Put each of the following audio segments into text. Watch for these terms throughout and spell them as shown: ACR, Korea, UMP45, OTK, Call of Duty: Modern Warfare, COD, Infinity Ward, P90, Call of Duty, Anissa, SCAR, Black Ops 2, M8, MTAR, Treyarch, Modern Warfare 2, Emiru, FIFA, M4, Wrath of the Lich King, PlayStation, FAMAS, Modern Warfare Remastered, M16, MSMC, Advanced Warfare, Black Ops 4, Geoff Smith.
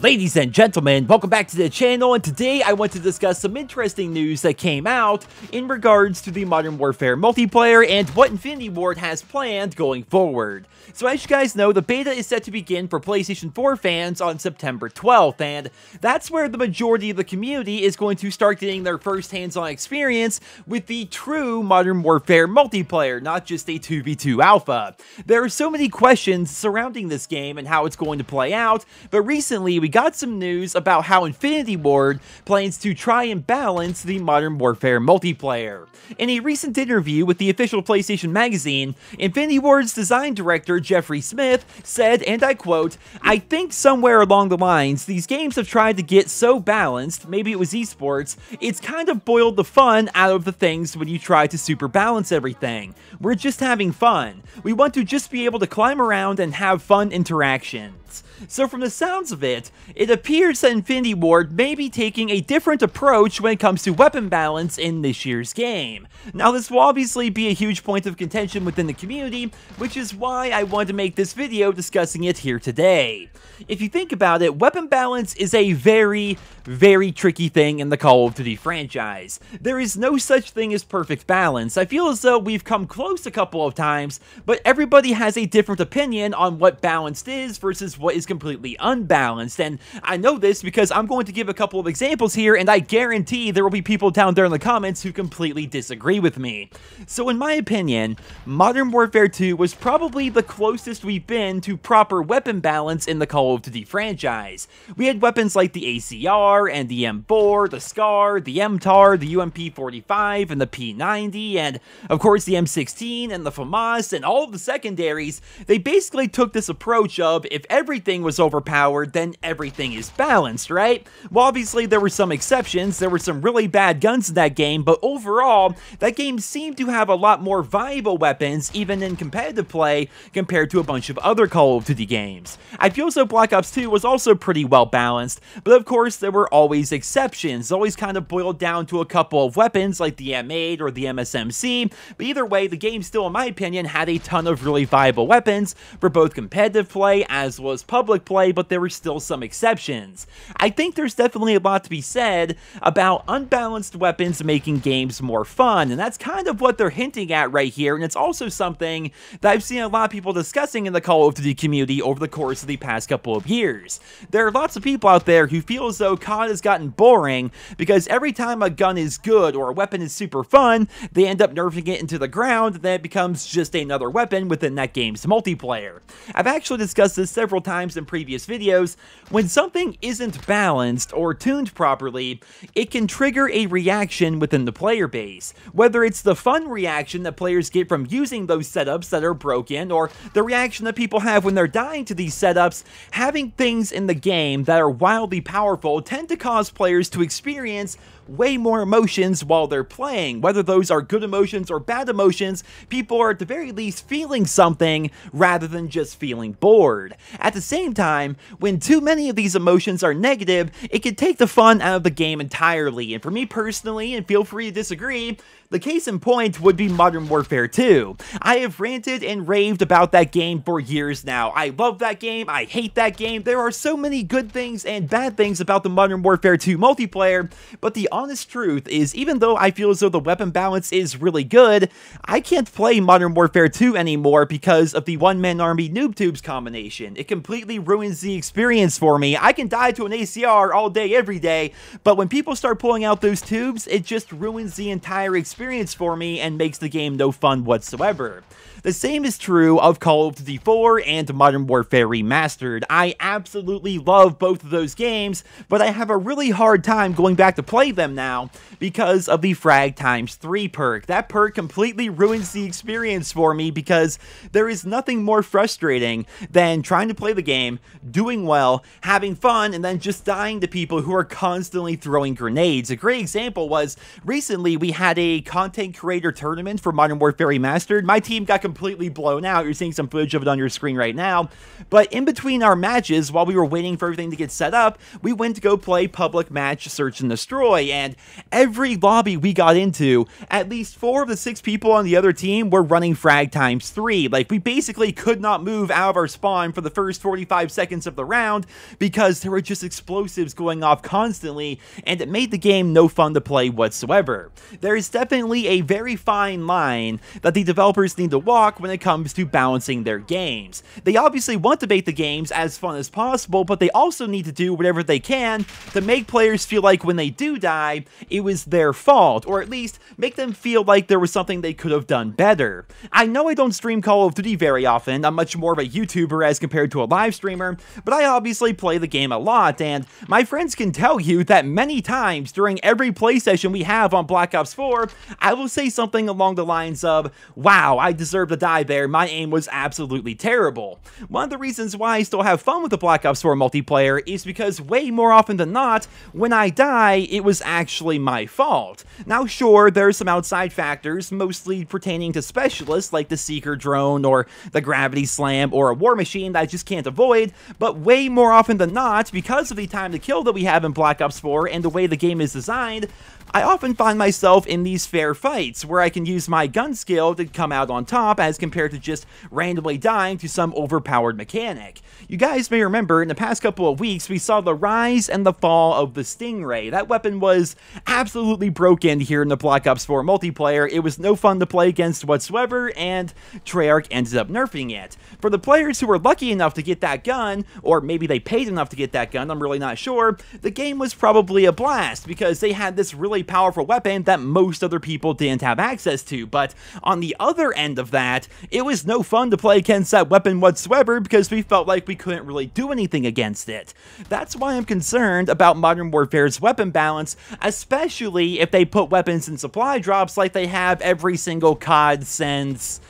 Ladies and gentlemen, welcome back to the channel, and today I want to discuss some interesting news that came out in regards to the Modern Warfare multiplayer and what Infinity Ward has planned going forward. So as you guys know, the beta is set to begin for PlayStation 4 fans on September 12th, and that's where the majority of the community is going to start getting their first hands-on experience with the true Modern Warfare multiplayer, not just a 2v2 alpha. There are so many questions surrounding this game and how it's going to play out, but recently we got some news about how Infinity Ward plans to try and balance the Modern Warfare multiplayer. In a recent interview with the official PlayStation magazine, Infinity Ward's design director Geoff Smith said, and I quote, "I think somewhere along the lines, these games have tried to get so balanced, maybe it was esports, it's kind of boiled the fun out of the things when you try to super balance everything. We're just having fun. We want to just be able to climb around and have fun interactions." So from the sounds of it, it appears that Infinity Ward may be taking a different approach when it comes to weapon balance in this year's game. Now this will obviously be a huge point of contention within the community, which is why I wanted to make this video discussing it here today. If you think about it, weapon balance is a very, very tricky thing in the Call of Duty franchise. There is no such thing as perfect balance. I feel as though we've come close a couple of times, but everybody has a different opinion on what balanced is versus what is completely unbalanced. And I know this because I'm going to give a couple of examples here, and I guarantee there will be people down there in the comments who completely disagree with me. So in my opinion, Modern Warfare 2 was probably the closest we've been to proper weapon balance in the Call of Duty franchise. We had weapons like the ACR, and the M4, the SCAR, the MTAR, the UMP45, and the P90, and of course the M16 and the FAMAS and all of the secondaries. They basically took this approach of, if everything was overpowered, then everything is balanced, right? Well, obviously there were some exceptions, there were some really bad guns in that game, but overall, that game seemed to have a lot more viable weapons, even in competitive play, compared to a bunch of other Call of Duty games. I feel so Black Ops 2 was also pretty well balanced, but of course there were always exceptions, always kind of boiled down to a couple of weapons like the M8 or the MSMC, but either way, the game still, in my opinion, had a ton of really viable weapons for both competitive play as well as public play, but there were still some exceptions. I think there's definitely a lot to be said about unbalanced weapons making games more fun, and that's kind of what they're hinting at right here, and it's also something that I've seen a lot of people discussing in the Call of Duty community over the course of the past couple of years. There are lots of people out there who feel as though COD has gotten boring because every time a gun is good or a weapon is super fun, they end up nerfing it into the ground, and then it becomes just another weapon within that game's multiplayer. I've actually discussed this several times in previous videos. When something isn't balanced or tuned properly, it can trigger a reaction within the player base, whether it's the fun reaction that players get from using those setups that are broken, or the reaction that people have when they're dying to these setups. Having things in the game that are wildly powerful tend to cause players to experience way more emotions while they're playing. Whether those are good emotions or bad emotions, people are at the very least feeling something rather than just feeling bored. At the same time, when too many of these emotions are negative, it can take the fun out of the game entirely. And for me personally, and feel free to disagree, the case in point would be Modern Warfare 2. I have ranted and raved about that game for years now. I love that game, I hate that game. There are so many good things and bad things about the Modern Warfare 2 multiplayer, but the honest truth is, even though I feel as though the weapon balance is really good, I can't play Modern Warfare 2 anymore because of the one-man army noob tubes combination. It completely ruins the experience for me. I can die to an ACR all day every day, but when people start pulling out those tubes, it just ruins the entire experience for me and makes the game no fun whatsoever. The same is true of Call of Duty 4 and Modern Warfare Remastered. I absolutely love both of those games, but I have a really hard time going back to play them now because of the frag times 3 perk. That perk completely ruins the experience for me because there is nothing more frustrating than trying to play the game, doing well, having fun, and then just dying to people who are constantly throwing grenades. A great example was recently we had a content creator tournament for Modern Warfare Remastered. My team got completely blown out. You're seeing some footage of it on your screen right now. But in between our matches, while we were waiting for everything to get set up, we went to go play public match Search and Destroy, and every lobby we got into, at least 4 of the 6 people on the other team were running frag times 3. Like, we basically could not move out of our spawn for the first 45 seconds of the round because there were just explosives going off constantly, and it made the game no fun to play whatsoever. There is definitely a very fine line that the developers need to walk when it comes to balancing their games. They obviously want to make the games as fun as possible, but they also need to do whatever they can to make players feel like when they do die, it was their fault, or at least make them feel like there was something they could have done better. I know I don't stream Call of Duty very often, I'm much more of a YouTuber as compared to a live streamer, but I obviously play the game a lot, and my friends can tell you that many times during every play session we have on Black Ops 4, I will say something along the lines of, wow, I deserve to die there, my aim was absolutely terrible. One of the reasons why I still have fun with the Black Ops 4 multiplayer is because way more often than not, when I die, it was actually my fault. Now sure, there are some outside factors, mostly pertaining to specialists like the Seeker drone or the Gravity Slam or a War Machine that I just can't avoid, but way more often than not, because of the time to kill that we have in Black Ops 4 and the way the game is designed, I often find myself in these fair fights where I can use my gun skill to come out on top as compared to just randomly dying to some overpowered mechanic. You guys may remember in the past couple of weeks we saw the rise and the fall of the Stingray. That weapon was absolutely broken here in the Black Ops 4 multiplayer. It was no fun to play against whatsoever, and Treyarch ended up nerfing it. For the players who were lucky enough to get that gun, or maybe they paid enough to get that gun, I'm really not sure, the game was probably a blast because they had this really powerful weapon that most other people didn't have access to. But on the other end of that, it was no fun to play against that weapon whatsoever because we felt like we couldn't really do anything against it. That's why I'm concerned about Modern Warfare's weapon balance, especially if they put weapons in supply drops like they have every single COD since...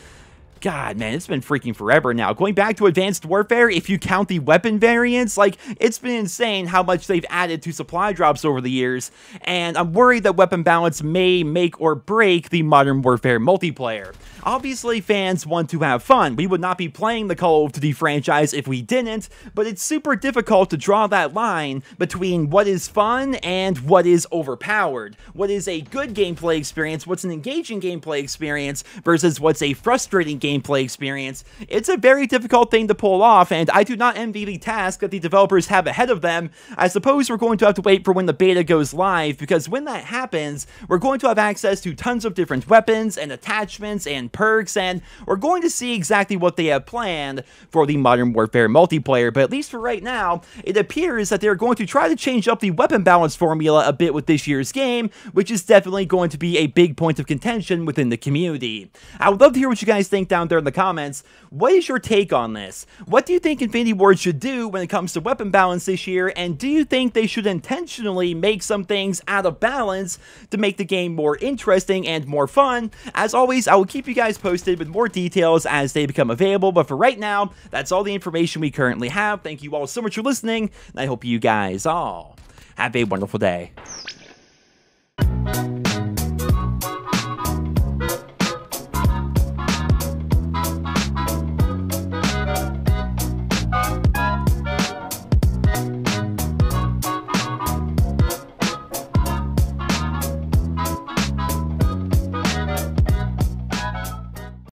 God, man, it's been freaking forever now. Going back to Advanced Warfare, if you count the weapon variants, like, it's been insane how much they've added to supply drops over the years, and I'm worried that weapon balance may make or break the Modern Warfare multiplayer. Obviously, fans want to have fun. We would not be playing the Call of Duty franchise if we didn't, but it's super difficult to draw that line between what is fun and what is overpowered. What is a good gameplay experience, what's an engaging gameplay experience, versus what's a frustrating gameplay experience. It's a very difficult thing to pull off, and I do not envy the task that the developers have ahead of them. I suppose we're going to have to wait for when the beta goes live, because when that happens, we're going to have access to tons of different weapons and attachments and perks, and we're going to see exactly what they have planned for the Modern Warfare multiplayer. But at least for right now, it appears that they're going to try to change up the weapon balance formula a bit with this year's game, which is definitely going to be a big point of contention within the community. I would love to hear what you guys think down there in the comments. What is your take on this? What do you think Infinity Ward should do when it comes to weapon balance this year, and do you think they should intentionally make some things out of balance to make the game more interesting and more fun? As always, I will keep you guys posted with more details as they become available, but for right now, that's all the information we currently have. Thank you all so much for listening, and I hope you guys all have a wonderful day.